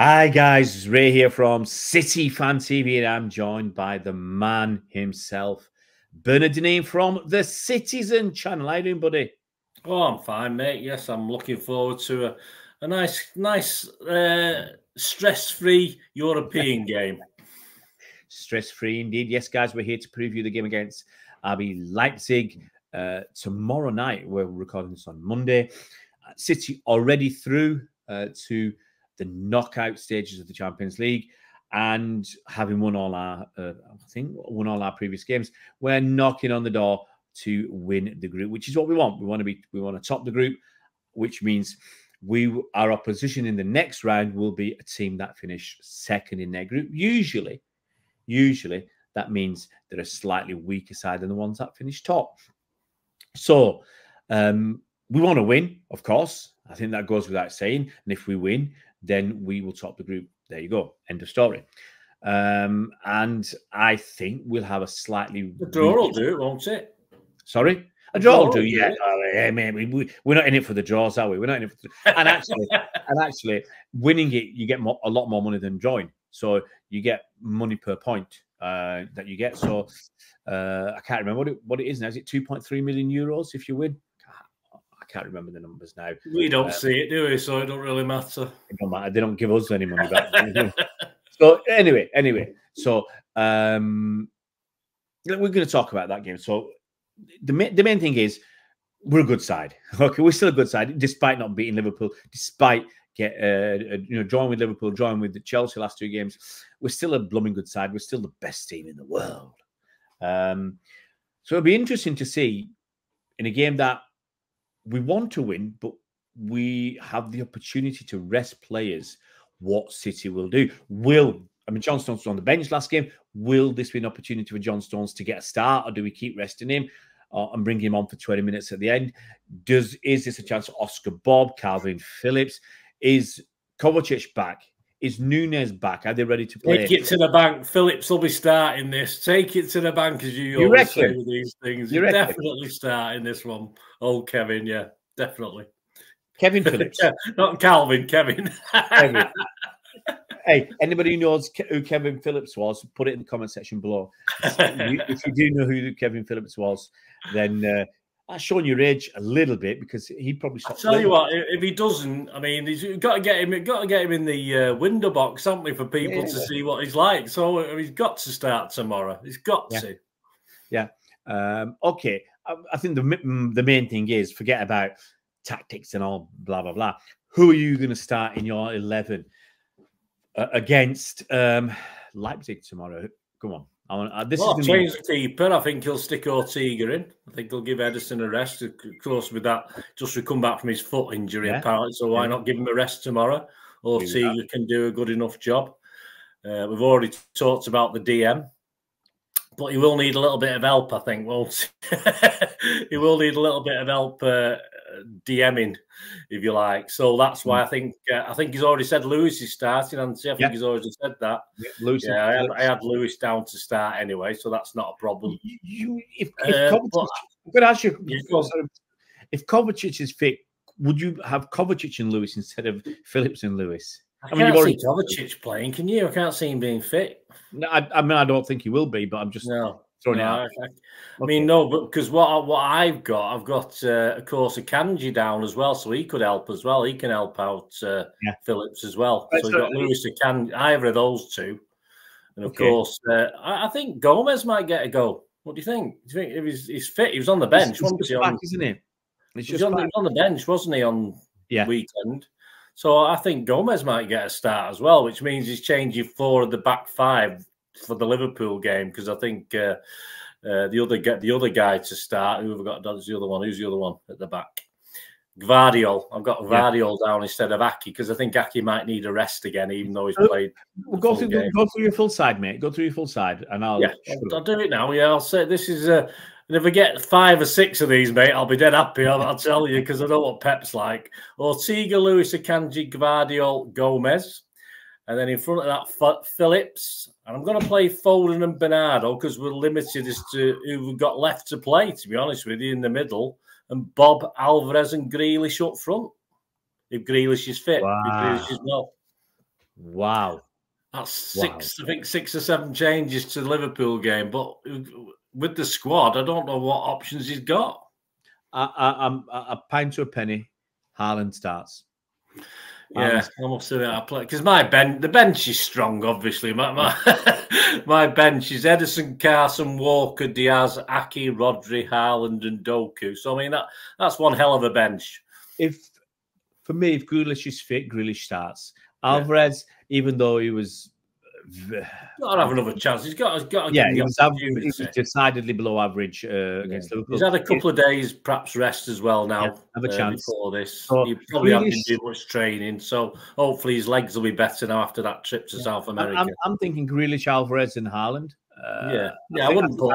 Hi guys, Ray here from City Fan TV, and I'm joined by the man himself, Bernard Dineen from the Citizen Channel. How are you doing, buddy? Oh, I'm fine, mate. Yes, I'm looking forward to a nice stress-free European game. Stress-free indeed. Yes, guys, we're here to preview the game against RB Leipzig tomorrow night. We're recording this on Monday. City already through to the knockout stages of the Champions League, and having won all our, I think, won all our previous games, we're knocking on the door to win the group, which is what we want. We want to top the group, which means our opposition in the next round will be a team that finish second in their group. Usually that means they're a slightly weaker side than the ones that finish top. So we want to win, of course. I think that goes without saying. And if we win, then we will top the group. There you go. End of story. And I think we'll have a slightly... A draw will do it, won't it? Sorry? A draw will do, yeah. Oh, yeah, man, we're not in it for the draws, are we? We're not in it for the... And actually, winning it, you get a lot more money than drawing. So you get money per point that you get. So I can't remember what it is now. Is it 2.3 million euros if you win? Can't remember the numbers now. We don't see it, do we? So it don't really matter. It don't matter. They don't give us any money back. So anyway, so we're going to talk about that game. So the main thing is we're a good side. Okay, we're still a good side, despite not beating Liverpool, despite drawing with Liverpool, drawing with the Chelsea last two games. We're still a blooming good side. We're still the best team in the world. So it'll be interesting to see in a game that we want to win, but we have the opportunity to rest players. What City will do? John Stones was on the bench last game. Will this be an opportunity for John Stones to get a start, or do we keep resting him and bring him on for 20 minutes at the end? Is this a chance for Oscar Bob, Calvin Phillips? Is Kovacic back? Is Nunez back? Are they ready to play? Take it to the bank. Phillips will be starting this. Take it to the bank, as you always say with these things. You're definitely starting this one. Oh, Kevin, yeah, definitely. Kevin Phillips. Not Calvin, Kevin. Kevin. Hey, anybody who knows who Kevin Phillips was, put it in the comment section below. If you do know who Kevin Phillips was, then... That's showing your age a little bit, because he probably... I'll tell you what, if he doesn't, I mean, you've got to get him. You've got to get him in the window box, haven't we, for people to see what he's like. So he's got to start tomorrow. He's got to. Yeah. Okay. I think the main thing is, forget about tactics and all blah blah blah. Who are you going to start in your 11 against Leipzig tomorrow? Come on. I'll change the keeper. I think he'll stick Ortega in. I think he'll give Edison a rest. Of course, with that, just to come back from his foot injury, apparently. So why not give him a rest tomorrow? Ortega can do a good enough job. We've already talked about the DM. But he will need a little bit of help, I think, won't he? He will need a little bit of help DMing, if you like. So that's why I think he's already said Lewis is starting, and I think he's already said that. I had Lewis down to start anyway, so that's not a problem. I'm going to ask you, if Kovacic is fit, would you have Kovacic and Lewis instead of Phillips and Lewis? I mean, see Kovacic playing, can you? I can't see him being fit. No, I mean, I don't think he will be, but I'm just throwing it out. I mean, no, but because what I've got, of course, Akanji down as well, so he could help as well. He can help out Phillips as well. That's so you've got Lewis, Akanji, either of those two. And, of course, I think Gomez might get a go. What do you think? Do you think if he's fit? He was on the bench, wasn't he, on weekend? So I think Gomez might get a start as well, which means he's changing 4 of the back 5 for the Liverpool game, because I think the other guy to start, who have got the other one? Who's the other one at the back? Gvardiol. I've got Gvardiol down instead of Aki, because I think Aki might need a rest again, even though he's played. Go through your full side, mate. Go through your full side, and I'll do it now. Yeah, I'll say this is a. And if we get 5 or 6 of these, mate, I'll be dead happy, I'll tell you, because I know what Pep's like. Ortega, Lewis, Akanji, Gvardiol, Gomez. And then in front of that, Phillips. And I'm going to play Foden and Bernardo, because we're limited as to who we've got left to play, to be honest with you, in the middle. And Bob, Alvarez and Grealish up front, if Grealish is fit. Wow. If Grealish is not. Wow. That's six, wow. I think 6 or 7 changes to the Liverpool game. But with the squad, I don't know what options he's got. A pound to a penny, Haaland starts. Yeah, I must say that I play because my bench, the bench is strong. Obviously, my bench is Edison, Carson, Walker, Diaz, Aki, Rodri, Haaland, and Doku. So I mean that's one hell of a bench. For me, if Grealish is fit, Grealish starts. Alvarez, even though he was got to have another chance, he's got. Yeah, he was decidedly below average against Liverpool. He's had a couple of days, perhaps rest as well now. Yeah, have a chance before this. So he probably hasn't been doing much training, so hopefully his legs will be better now after that trip to South America. I'm thinking Grealish, Alvarez, and Haaland. I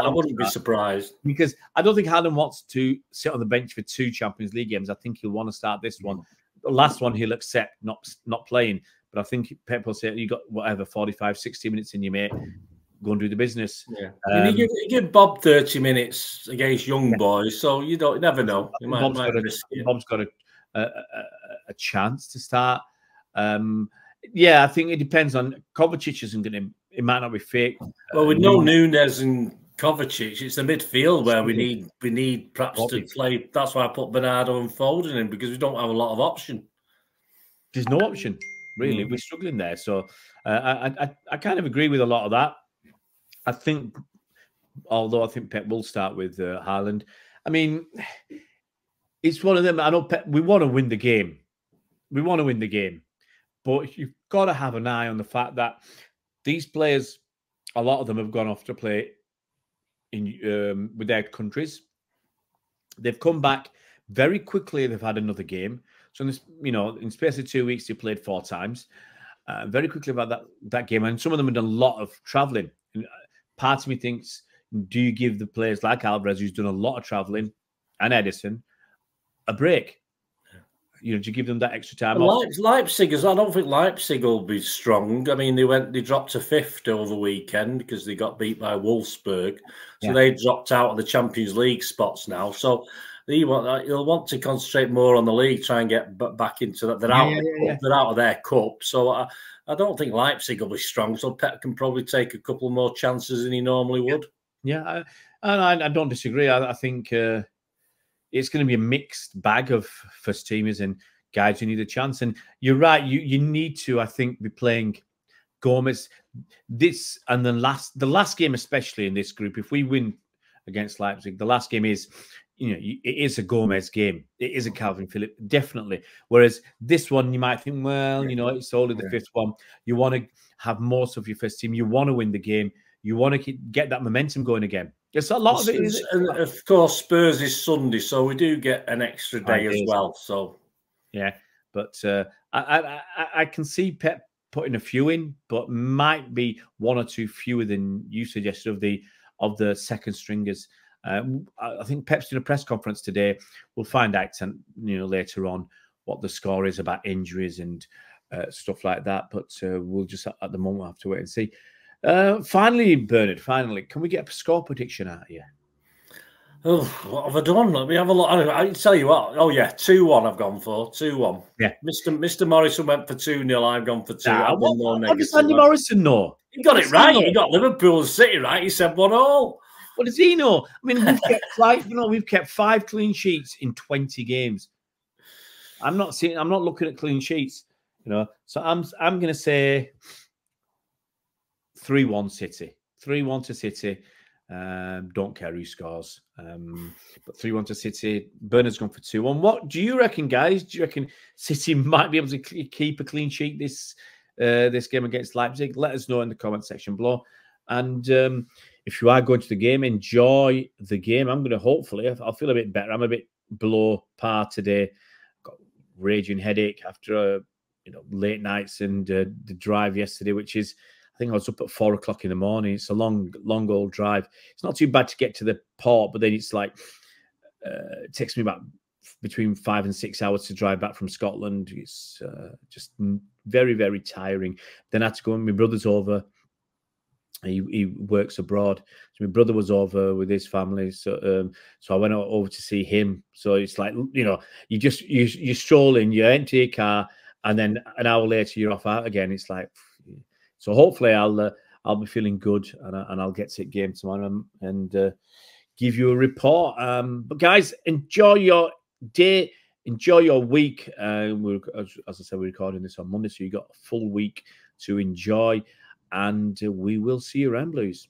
wouldn't be surprised because I don't think Haaland wants to sit on the bench for 2 Champions League games. I think he'll want to start this one. The last one he'll accept not playing. But I think Pep will say, you got whatever, 45, 60 minutes in your mate. Go and do the business. Yeah. You give Bob 30 minutes against young boys, so you never know. Bob's got a chance to start. Yeah, I think it depends on Kovacic isn't going to. It might not be fake. Well, with no Nunez and Kovacic, it's the midfield where we need perhaps to play. That's why I put Bernardo and Foden in, because we don't have a lot of option. There's no option. Really, we're struggling there. So I kind of agree with a lot of that. I think, although I think Pep will start with Haaland. I mean, it's one of them. I know Pep, we want to win the game. We want to win the game. But you've got to have an eye on the fact that these players, a lot of them have gone off to play in with their countries. They've come back very quickly. They've had another game. So, in the space of 2 weeks, they played 4 times. Very quickly about that game. And some of them had done a lot of travelling. Part of me thinks, do you give the players like Alvarez, who's done a lot of travelling, and Edison, a break? Do you give them that extra time off? Leipzigers, I don't think Leipzig will be strong. I mean, they dropped to 5th over the weekend because they got beat by Wolfsburg. So they dropped out of the Champions League spots now. So... He'll want to concentrate more on the league, try and get back into that. They're out of their cup, so I don't think Leipzig will be strong. So Pep can probably take a couple more chances than he normally would. Yeah, and I don't disagree. I think it's going to be a mixed bag of first teamers and guys who need a chance. And you're right. You need to, I think, be playing Gomez this and the last game, especially in this group. If we win against Leipzig, the last game is. It is a Gomez game. It is a Calvin Phillips, definitely. Whereas this one, you might think, well, it's only the 5th one. You want to have most of your first team. You want to win the game. You want to get that momentum going again. It's a lot of it. And of course, Spurs is Sunday, so we do get an extra day as well. So, yeah, but I can see Pep putting a few in, but might be 1 or 2 fewer than you suggested of the second stringers. I think Pep's in a press conference today. We'll find out, later on what the score is about injuries and stuff like that. But we'll just at the moment have to wait and see. Finally, Bernard. Finally, can we get a score prediction out of you? Oh, what have I done? Let me have a look. I tell you what. Oh yeah, 2-1. I've gone for 2-1. Yeah, Mr. Morrison went for 2-0. I've gone for 2. What does Andy Morrison know? He got it right. He got Liverpool and City right. He said 1-1. What does he know? I mean, we've kept 5 clean sheets in 20 games. I'm not looking at clean sheets, So I'm going to say 3-1 City, 3-1 to City. Don't care who scores, but 3-1 to City. Bernard's gone for 2-1. What do you reckon, guys? Do you reckon City might be able to keep a clean sheet this game against Leipzig? Let us know in the comment section below. And if you are going to the game, enjoy the game. I'm going to hopefully, I'll feel a bit better. I'm a bit below par today. I've got a raging headache after late nights and the drive yesterday, which is, I think I was up at 4 o'clock in the morning. It's a long old drive. It's not too bad to get to the port, but then it's like, it takes me about between 5 and 6 hours to drive back from Scotland. It's just very, very tiring. Then I had to go and my brother's over. He works abroad. So my brother was over with his family, so I went over to see him. So it's like you're strolling, you enter your car, and then an hour later you're off out again. It's like, so hopefully I'll be feeling good, and I'll get to the game tomorrow and give you a report. But guys, enjoy your day, enjoy your week. As I said, we're recording this on Monday, so you got a full week to enjoy, and we will see you around, Blues.